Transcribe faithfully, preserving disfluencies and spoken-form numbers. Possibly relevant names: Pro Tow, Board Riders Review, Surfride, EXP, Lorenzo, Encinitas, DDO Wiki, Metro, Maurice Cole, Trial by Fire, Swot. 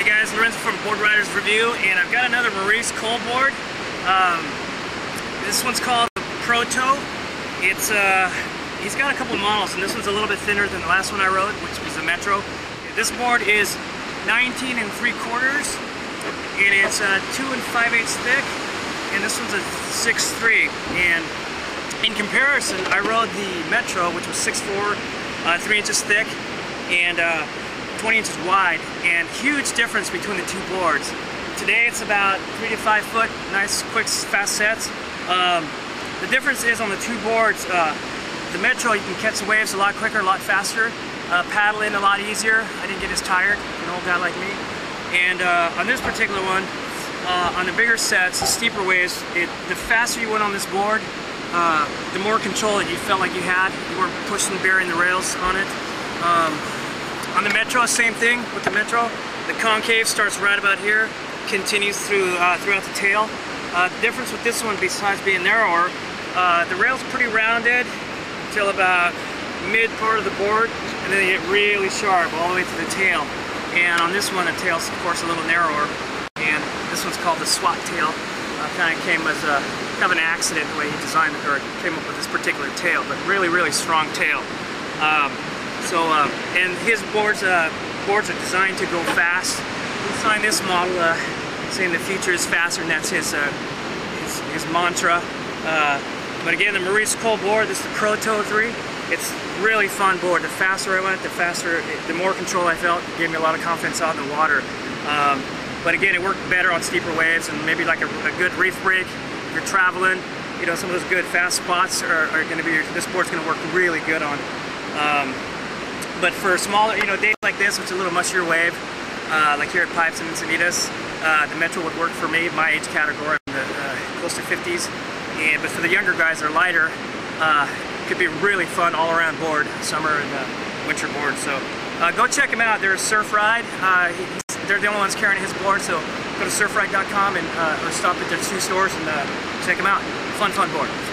Hey guys, Lorenzo from Board Riders Review, and I've got another Maurice Cole board. Um, this one's called the Pro Tow. It's uh, he's got a couple models, and this one's a little bit thinner than the last one I rode, which was the Metro. This board is nineteen and three quarters, and it's uh, two and five eighths thick, and this one's a six three. And in comparison, I rode the Metro, which was six four, uh, three inches thick, and uh, twenty inches wide, and huge difference between the two boards. Today it's about three to five foot, nice, quick, fast sets. Um, the difference is on the two boards, uh, the Metro, you can catch the waves a lot quicker, a lot faster, uh, paddle in a lot easier. I didn't get as tired, an old guy like me. And uh, on this particular one, uh, on the bigger sets, the steeper waves, it, the faster you went on this board, uh, the more control that you felt like you had. You weren't pushing, burying the rails on it. Um, On the Metro, same thing with the Metro. The concave starts right about here, continues through uh, throughout the tail. Uh, the difference with this one, besides being narrower, uh, the rail's pretty rounded until about mid part of the board, and then they get really sharp all the way to the tail. And on this one, the tail's of course a little narrower, and this one's called the Swot tail. Uh, kind of came as a kind of an accident the way he designed it, or came up with this particular tail, but really, really strong tail. Um, So, um, and his boards uh, boards are designed to go fast. He designed this model uh, saying the future is faster, and that's his uh, his, his mantra. Uh, but again, the Maurice Cole board, this is the Pro Tow three. It's a really fun board. The faster I went, the faster, it, the more control I felt. It gave me a lot of confidence out in the water. Um, but again, it worked better on steeper waves and maybe like a, a good reef break. If you're traveling, you know, some of those good fast spots are, are going to be. This board's going to work really good on. Um, But for smaller, you know, days like this, which is a little mushier wave, uh, like here at Pipes and Encinitas, uh, the Metro would work for me, my age category, in the uh, close to fifties. And but for the younger guys, they're lighter. Uh, could be really fun all-around board, summer and uh, winter board. So uh, go check him out. They're Surfride. Uh, they're the only ones carrying his board. So go to surfride dot com and uh, or stop at their two stores and uh, check him out. Fun, fun board.